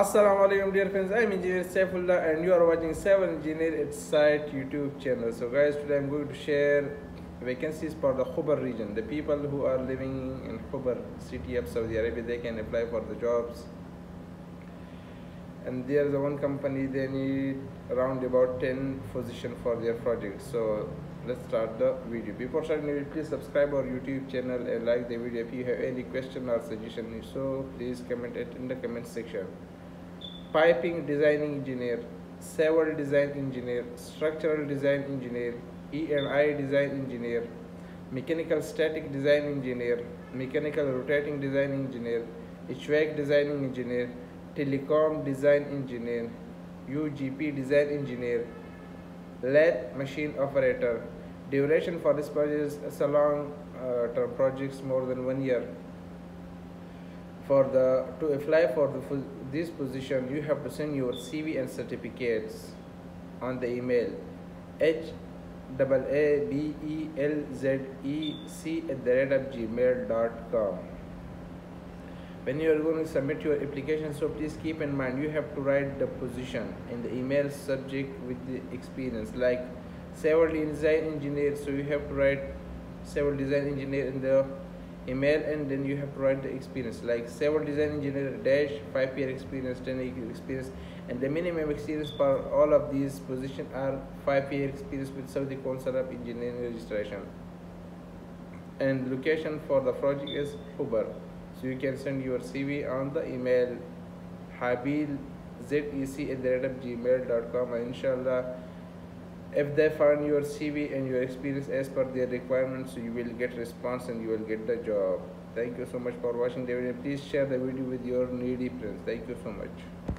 Assalamu alaikum dear friends, I am Engineer Saifullah and you are watching 7 Engineer at Site YouTube channel. So guys, today I am going to share vacancies for the Khobar region. The people who are living in Khobar city of Saudi Arabia, they can apply for the jobs. And there is one company, they need around about 10 positions for their project. So let's start the video. Before starting the video, please subscribe our YouTube channel and like the video. If you have any question or suggestion, so please comment it in the comment section. Piping design engineer, civil design engineer, structural design engineer, ENI design engineer, mechanical static design engineer, mechanical rotating design engineer, HVAC design engineer, telecom design engineer, UGP design engineer, LED machine operator. Duration for this project is a long term projects, more than 1 year. To apply for this position, you have to send your CV and certificates on the email habelzec@gmail.com. When you are going to submit your application, so please keep in mind you have to write the position in the email subject with the experience, like civil design engineer. So you have to write civil design engineer in the email, and then you have to write the experience, like civil design engineer dash 5-year experience, 10-year experience, and the minimum experience for all of these positions are 5-year experience with Saudi Council of Engineering Registration. And location for the project is Khobar, so you can send your CV on the email habelzec@gmail.com, and inshallah if they find your CV and your experience as per their requirements, you will get response and you will get the job. Thank you so much for watching the video. Please share the video with your needy friends. Thank you so much.